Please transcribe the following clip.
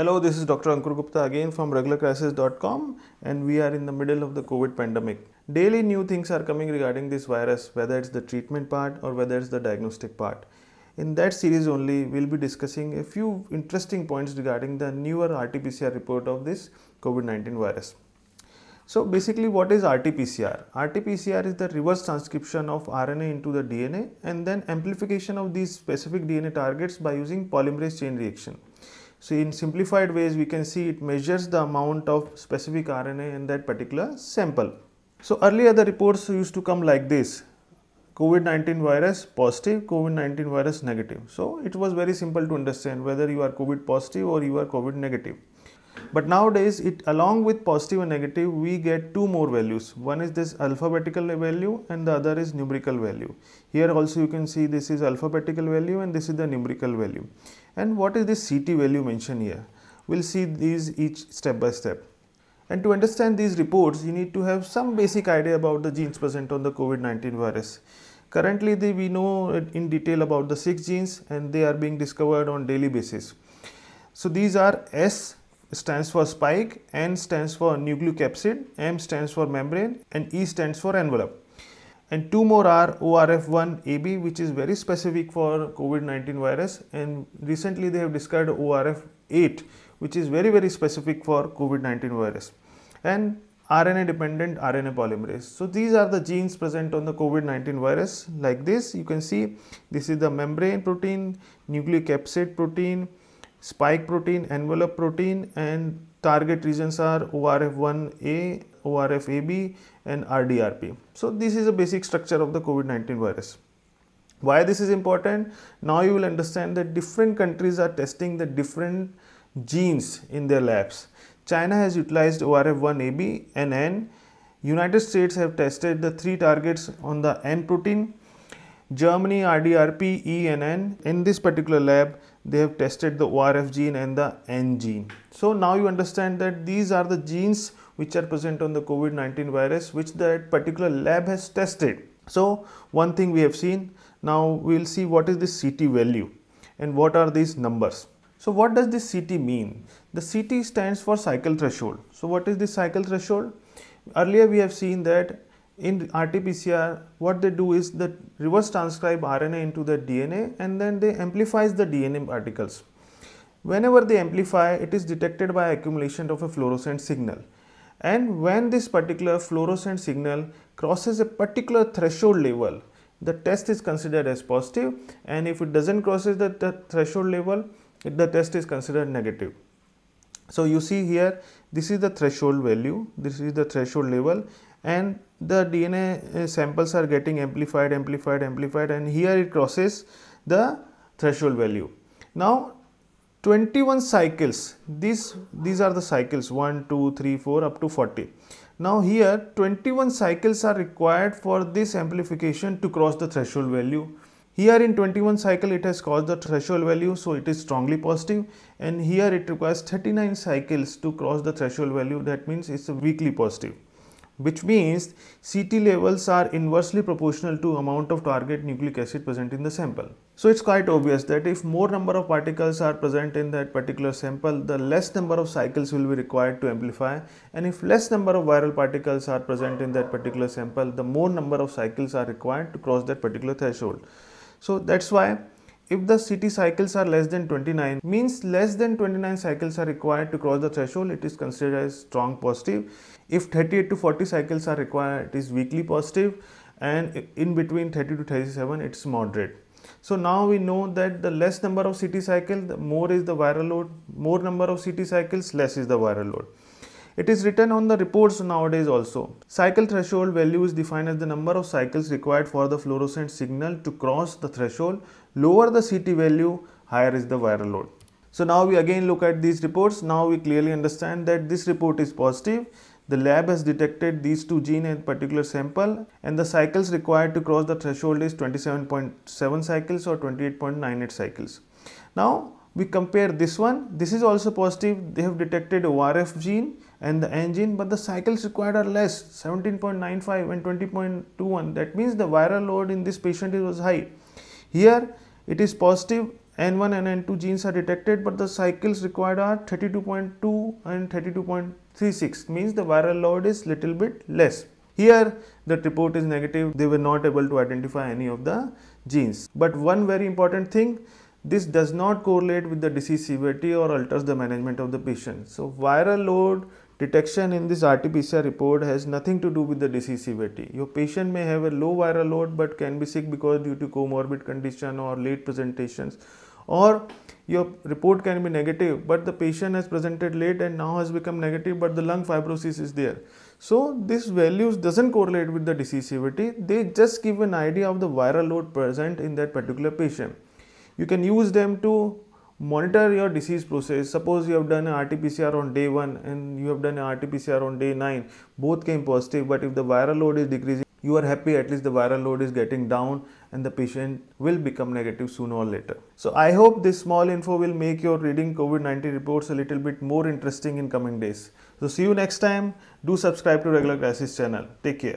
Hello, this is Dr. Ankur Gupta again from regularcrisis.com, and we are in the middle of the COVID pandemic. Daily new things are coming regarding this virus, whether it's the treatment part or whether it's the diagnostic part. In that series only, we'll be discussing a few interesting points regarding the newer RT-PCR report of this COVID-19 virus. So basically, what is RT-PCR? RT-PCR is the reverse transcription of RNA into the DNA and then amplification of these specific DNA targets by using polymerase chain reaction. So in simplified ways, we can see it measures the amount of specific RNA in that particular sample. So earlier the reports used to come like this: COVID-19 virus positive, COVID-19 virus negative. So it was very simple to understand whether you are COVID positive or you are COVID negative. But nowadays, along with positive and negative, we get two more values. One is this alphabetical value and the other is numerical value. Here also you can see this is alphabetical value and this is the numerical value. And what is this CT value mentioned here? We'll see these each step by step. And to understand these reports, you need to have some basic idea about the genes present on the COVID-19 virus. Currently, we know in detail about the 6 genes, and they are being discovered on daily basis. So these are S stands for spike, N stands for nucleocapsid, M stands for membrane, and E stands for envelope. And two more are ORF1AB, which is very specific for COVID-19 virus, and recently they have discovered ORF8, which is very specific for COVID-19 virus, and RNA dependent RNA polymerase. So these are the genes present on the COVID-19 virus. Like this, you can see this is the membrane protein, nucleocapsid protein, spike protein, envelope protein, and target regions are ORF1A, ORF8, and RDRP. So this is a basic structure of the COVID-19 virus. Why this is important? Now you will understand that different countries are testing the different genes in their labs. China has utilized ORF1AB and N. United States have tested the 3 targets on the N protein. Germany, RDRP, E and N. In this particular lab, they have tested the ORF gene and the N gene. So now you understand that these are the genes which are present on the COVID-19 virus, which that particular lab has tested. So one thing we have seen. Now we will see what is this CT value and what are these numbers. So what does this CT mean? The CT stands for cycle threshold. So what is this cycle threshold? Earlier we have seen that in RT-PCR, what they do is that reverse transcribe RNA into the DNA and then they amplify the DNA particles. Whenever they amplify, it is detected by accumulation of a fluorescent signal. And when this particular fluorescent signal crosses a particular threshold level, the test is considered as positive, and if it doesn't cross the threshold level, the test is considered negative. So you see here, this is the threshold value, this is the threshold level, and the DNA samples are getting amplified, and here it crosses the threshold value. Now 21 cycles, these are the cycles 1, 2, 3, 4 up to 40. Now here 21 cycles are required for this amplification to cross the threshold value. Here in 21 cycle it has crossed the threshold value, so it is strongly positive, and here it requires 39 cycles to cross the threshold value, that means it's a weakly positive. Which means CT levels are inversely proportional to amount of target nucleic acid present in the sample. So it's quite obvious that if more number of particles are present in that particular sample, the less number of cycles will be required to amplify, and if less number of viral particles are present in that particular sample, the more number of cycles are required to cross that particular threshold. So that's why if the CT cycles are less than 29, means less than 29 cycles are required to cross the threshold, it is considered as strong positive. If 38 to 40 cycles are required, it is weakly positive, and in between 30 to 37, it's moderate. So now we know that the less number of CT cycles, the more is the viral load, more number of CT cycles, less is the viral load. It is written on the reports nowadays also. Cycle threshold value is defined as the number of cycles required for the fluorescent signal to cross the threshold. Lower the CT value, higher is the viral load. So now we again look at these reports. Now we clearly understand that this report is positive. The lab has detected these 2 genes in a particular sample, and the cycles required to cross the threshold is 27.7 cycles or 28.98 cycles. Now we compare this one. This is also positive. They have detected ORF gene and the N gene, but the cycles required are less, 17.95 and 20.21. That means the viral load in this patient was high. Here it is positive N1 and N2 genes are detected, but the cycles required are 32.2 and 32.36, means the viral load is little bit less. Here the report is negative, they were not able to identify any of the genes. But one very important thing, this does not correlate with the disease severity or alters the management of the patient. So viral load detection in this RT-PCR report has nothing to do with the disease severity. Your patient may have a low viral load but can be sick because due to comorbid condition or late presentations, or your report can be negative but the patient has presented late and now has become negative but the lung fibrosis is there. So these values doesn't correlate with the disease severity, they just give an idea of the viral load present in that particular patient. You can use them to monitor your disease process. Suppose you have done a RT-PCR on day 1 and you have done a RT-PCR on day 9, both came positive, but if the viral load is decreasing, you are happy at least the viral load is getting down and the patient will become negative sooner or later. So I hope this small info will make your reading COVID-19 reports a little bit more interesting in coming days. So see you next time. Do subscribe to Regular Crisis channel. Take care.